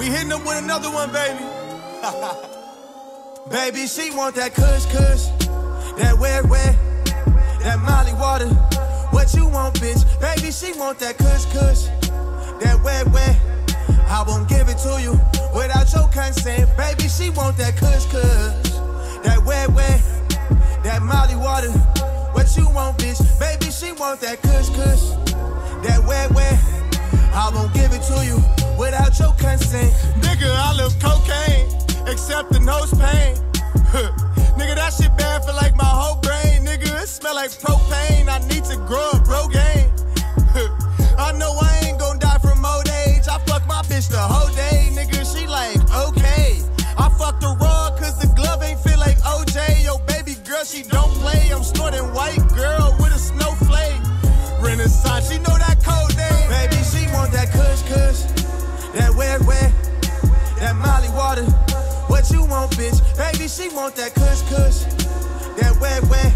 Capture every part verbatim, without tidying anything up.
We hitting up with another one, baby. Baby, she want that kush kush, that wet wet, that Molly water. What you want, bitch? Baby, she want that kush kush, that wet wet. I won't give it to you without your consent. Baby, she want that kush kush, that wet wet, that Molly water. What you want, bitch? Baby, she want that kush kush, that wet wet. I won't give it to you without your consent. Nigga, I love cocaine, except the nose pain. Nigga, that shit bad for like my whole brain. Nigga, it smell like propane. I need to grow up, Rogaine. I know I ain't gon' die from old age. I fuck my bitch the whole day. Nigga, she like, okay. I fucked her raw, cause the glove ain't fit like O J. Yo, baby girl, she don't play. I'm snorting white girl with a snowflake. Renaissance, she know that code name. Baby, she want that kush kush, that wet wet, that Molly water. What you want, bitch? Baby, she want that kush kush, that wet wet.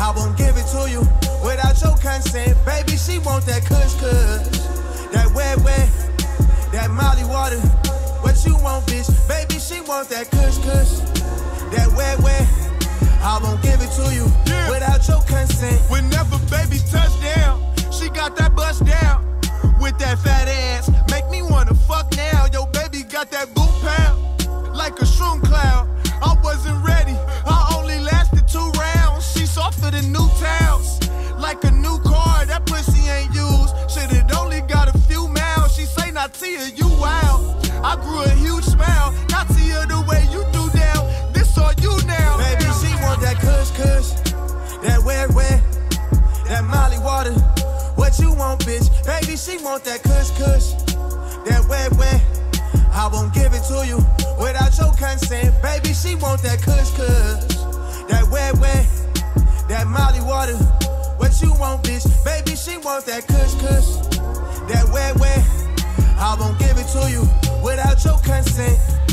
I won't give it to you without your consent. Baby, she want that kush kush, that wet wet, that Molly water. What you want, bitch? Baby, she want that kush kush, that wet wet. I won't give it to you yeah. without your consent. Whenever baby touch down, she got that bust down. With that fat ass, make me wanna fuck now. Yo, baby got that boot pound, like a shroom cloud. I wasn't ready, I only lasted two rounds. She softer than new towns, like a new car, that pussy ain't used. Shit, it only got a few miles. She say, Natia, you wild. I grew a huge smile, Natia, the way you do down. This on you now. Baby, she want that kush kush, that wet wet, that Molly water. What you want, bitch? Baby, she want that kush kush, that wet wet. I won't give it to you without your consent. Baby, she want that kush kush, that wet wet, that Molly water. What you want, bitch? Baby, she want that kush kush, that wet wet. I won't give it to you without your consent.